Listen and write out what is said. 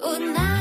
una